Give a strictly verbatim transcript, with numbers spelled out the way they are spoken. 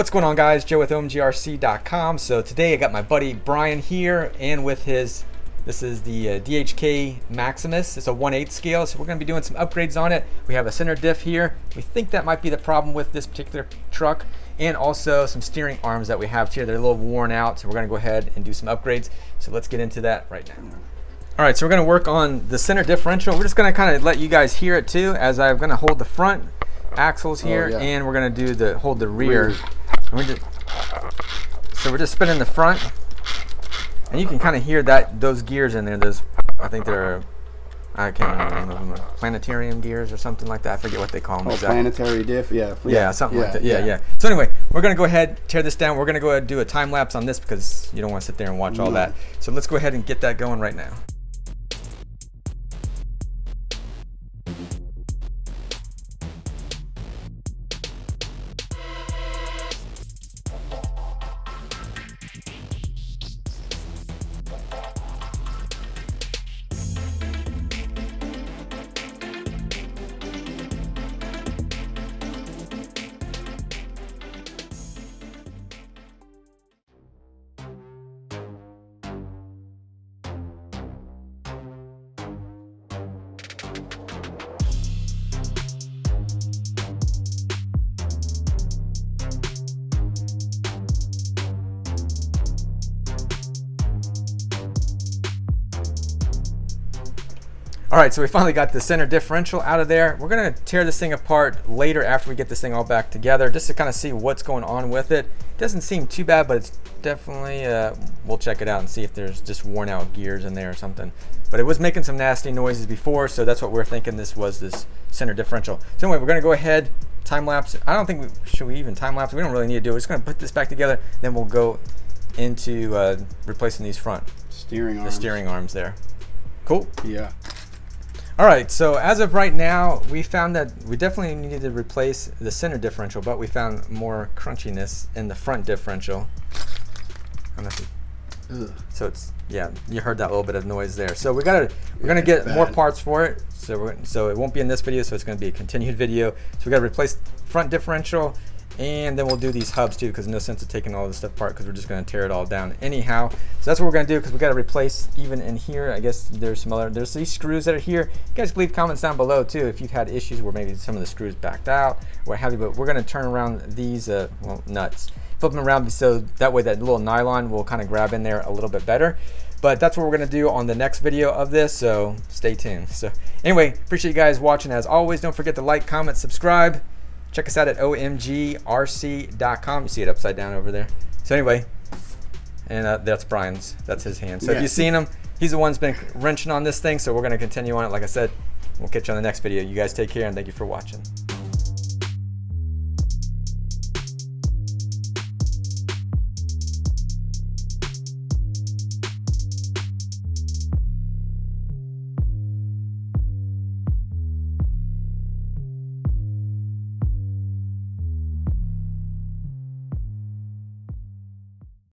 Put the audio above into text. What's going on, guys? Joe with O M G R C dot com. So today I got my buddy Brian here, and with his, this is the uh, D H K Maximus. It's a one eighth scale, so we're going to be doing some upgrades on it. We have a center diff here. We think that might be the problem with this particular truck, and also some steering arms that we have here. They're a little worn out, so we're going to go ahead and do some upgrades. So let's get into that right now. All right, so we're going to work on the center differential. We're just going to kind of let you guys hear it too, as I'm going to hold the front axles here, oh, yeah. and we're going to do the hold the rear. rear. We're just, so we're just spinning the front, and you can kind of hear that those gears in there. Those, I think they're, I can't remember, planetarium gears or something like that. I forget what they call them. Oh, exactly. Planetary diff, yeah. Yeah, something yeah, like that. Yeah, yeah, yeah. So anyway, we're going to go ahead, tear this down. We're going to go ahead and do a time lapse on this because you don't want to sit there and watch mm. all that. So let's go ahead and get that going right now. All right, so we finally got the center differential out of there. We're gonna tear this thing apart later after we get this thing all back together, just to kind of see what's going on with it. It doesn't seem too bad, but it's definitely, uh, we'll check it out and see if there's just worn out gears in there or something. But it was making some nasty noises before, so that's what we're thinking this was, this center differential. So anyway, we're gonna go ahead, time lapse. I don't think we, should we even time lapse? We don't really need to do it. We're just gonna put this back together, then we'll go into uh, replacing these front. Steering arms. The steering arms there. Cool? Yeah. All right, so as of right now, we found that we definitely needed to replace the center differential, but we found more crunchiness in the front differential. I don't know if you, Ugh. So it's, yeah, you heard that little bit of noise there. So we gotta, we're gonna get more parts for it. So we're, so it won't be in this video, so it's gonna be a continued video. So we gotta replace front differential, and then we'll do these hubs too, because no sense of taking all this stuff apart, because we're just going to tear it all down anyhow. So that's what we're going to do, because we got to replace even in here. I guess there's some other, there's these screws that are here. You guys leave comments down below too if you've had issues where maybe some of the screws backed out, what have you. But we're going to turn around these uh, well, nuts, flip them around so that way that little nylon will kind of grab in there a little bit better. But that's what we're going to do on the next video of this, so stay tuned. So anyway, appreciate you guys watching. As always, don't forget to like, comment, subscribe. Check us out at O M G R C dot com. You see it upside down over there. So anyway, and uh, that's Brian's. That's his hand. So yeah. If you've seen him, he's the one that's been wrenching on this thing. So we're going to continue on it. Like I said, we'll catch you on the next video. You guys take care, and thank you for watching.